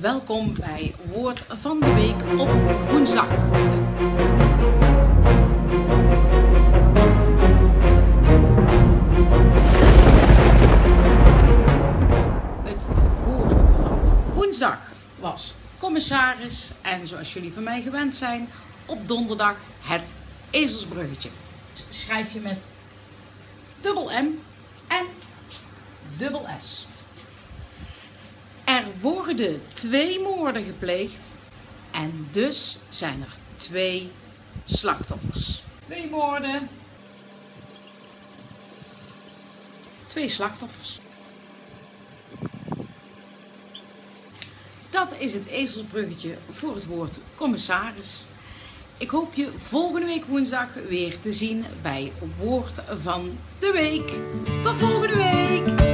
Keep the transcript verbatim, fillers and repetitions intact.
welkom bij Woord van de Week op woensdag. Het woord van woensdag was commissaris en zoals jullie van mij gewend zijn, op donderdag het ezelsbruggetje. Schrijf je met dubbel M en dubbel S. Er worden twee moorden gepleegd en dus zijn er twee slachtoffers. Twee moorden, twee slachtoffers. Dat is het ezelsbruggetje voor het woord commissaris. Ik hoop je volgende week woensdag weer te zien bij Woord van de Week. Tot volgende week!